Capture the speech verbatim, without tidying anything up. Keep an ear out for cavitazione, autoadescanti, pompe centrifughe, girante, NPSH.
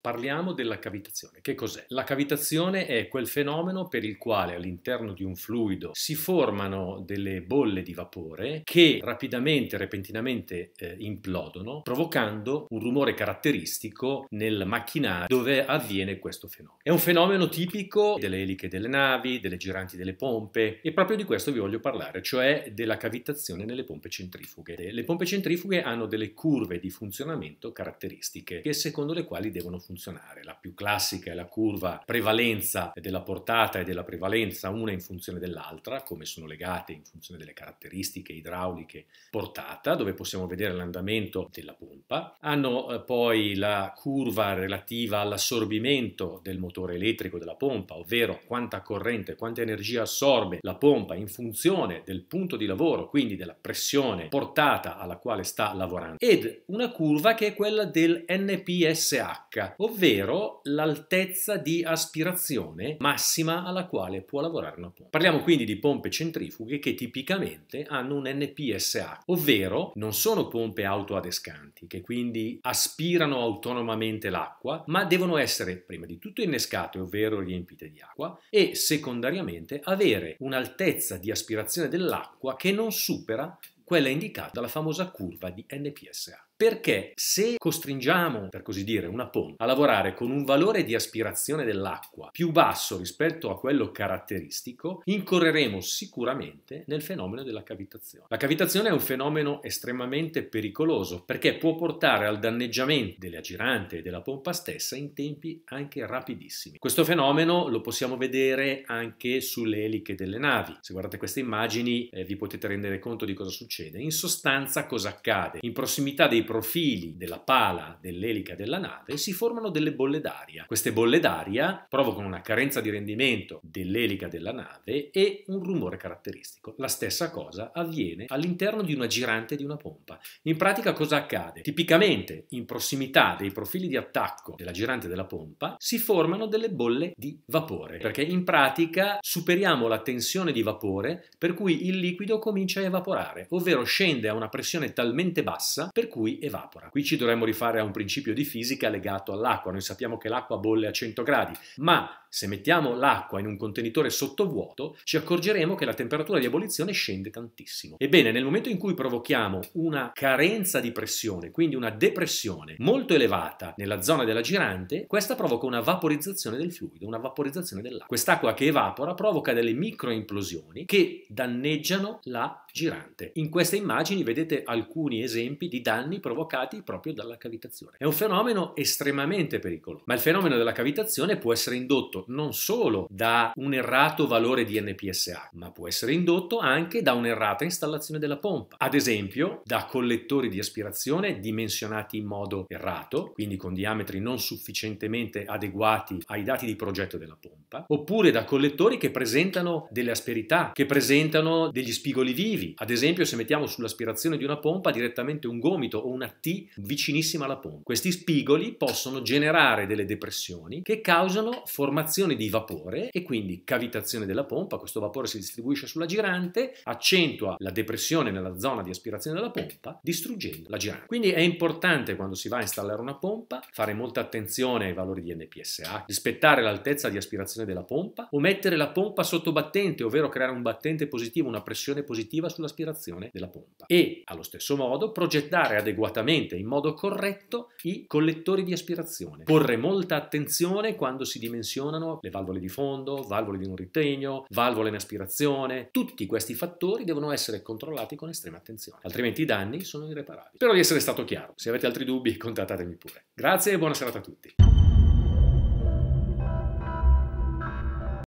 Parliamo della cavitazione. Che cos'è? La cavitazione è quel fenomeno per il quale all'interno di un fluido si formano delle bolle di vapore che rapidamente, repentinamente eh, implodono, provocando un rumore caratteristico nel macchinario dove avviene questo fenomeno. È un fenomeno tipico delle eliche delle navi, delle giranti delle pompe, e proprio di questo vi voglio parlare, cioè della cavitazione nelle pompe centrifughe. Le pompe centrifughe hanno delle curve di funzionamento caratteristiche che secondo le quali devono funzionare. funzionare. La più classica è la curva prevalenza della portata e della prevalenza, una in funzione dell'altra, come sono legate in funzione delle caratteristiche idrauliche portata, dove possiamo vedere l'andamento della pompa. Hanno poi la curva relativa all'assorbimento del motore elettrico della pompa, ovvero quanta corrente, quanta energia assorbe la pompa in funzione del punto di lavoro, quindi della pressione portata alla quale sta lavorando, ed una curva che è quella del N P S H, ovvero l'altezza di aspirazione massima alla quale può lavorare una pompa. Parliamo quindi di pompe centrifughe che tipicamente hanno un N P S H, ovvero non sono pompe autoadescanti, che quindi aspirano autonomamente l'acqua, ma devono essere prima di tutto innescate, ovvero riempite di acqua, e secondariamente avere un'altezza di aspirazione dell'acqua che non supera quella indicata dalla famosa curva di N P S H. Perché se costringiamo, per così dire, una pompa a lavorare con un valore di aspirazione dell'acqua più basso rispetto a quello caratteristico, incorreremo sicuramente nel fenomeno della cavitazione. La cavitazione è un fenomeno estremamente pericoloso perché può portare al danneggiamento della girante e della pompa stessa in tempi anche rapidissimi. Questo fenomeno lo possiamo vedere anche sulle eliche delle navi. Se guardate queste immagini eh, vi potete rendere conto di cosa succede. In sostanza cosa accade? In prossimità dei profili della pala dell'elica della nave si formano delle bolle d'aria. Queste bolle d'aria provocano una carenza di rendimento dell'elica della nave e un rumore caratteristico. La stessa cosa avviene all'interno di una girante di una pompa. In pratica cosa accade? Tipicamente in prossimità dei profili di attacco della girante della pompa si formano delle bolle di vapore, perché in pratica superiamo la tensione di vapore per cui il liquido comincia a evaporare, ovvero scende a una pressione talmente bassa per cui evapora. Qui ci dovremmo rifare a un principio di fisica legato all'acqua. Noi sappiamo che l'acqua bolle a cento gradi, ma se mettiamo l'acqua in un contenitore sottovuoto ci accorgeremo che la temperatura di ebollizione scende tantissimo. Ebbene, nel momento in cui provochiamo una carenza di pressione, quindi una depressione molto elevata nella zona della girante, questa provoca una vaporizzazione del fluido, una vaporizzazione dell'acqua. Quest'acqua che evapora provoca delle microimplosioni che danneggiano la girante. In queste immagini vedete alcuni esempi di danni provocati proprio dalla cavitazione. È un fenomeno estremamente pericoloso, ma il fenomeno della cavitazione può essere indotto non solo da un errato valore di N P S H, ma può essere indotto anche da un'errata installazione della pompa, ad esempio da collettori di aspirazione dimensionati in modo errato, quindi con diametri non sufficientemente adeguati ai dati di progetto della pompa, oppure da collettori che presentano delle asperità, che presentano degli spigoli vivi. Ad esempio, se mettiamo sull'aspirazione di una pompa direttamente un gomito o una T vicinissima alla pompa, questi spigoli possono generare delle depressioni che causano formazione di vapore e quindi cavitazione della pompa. Questo vapore si distribuisce sulla girante, accentua la depressione nella zona di aspirazione della pompa, distruggendo la girante. Quindi è importante, quando si va a installare una pompa, fare molta attenzione ai valori di N P S H, rispettare l'altezza di aspirazione della pompa, o mettere la pompa sottobattente, ovvero creare un battente positivo, una pressione positiva sull'aspirazione della pompa, e allo stesso modo progettare adeguatamente, in modo corretto, i collettori di aspirazione. Porre molta attenzione quando si dimensiona le valvole di fondo, valvole di un ritegno, valvole in aspirazione. Tutti questi fattori devono essere controllati con estrema attenzione, altrimenti i danni sono irreparabili. Spero di essere stato chiaro. Se avete altri dubbi, contattatemi pure. Grazie e buona serata a tutti.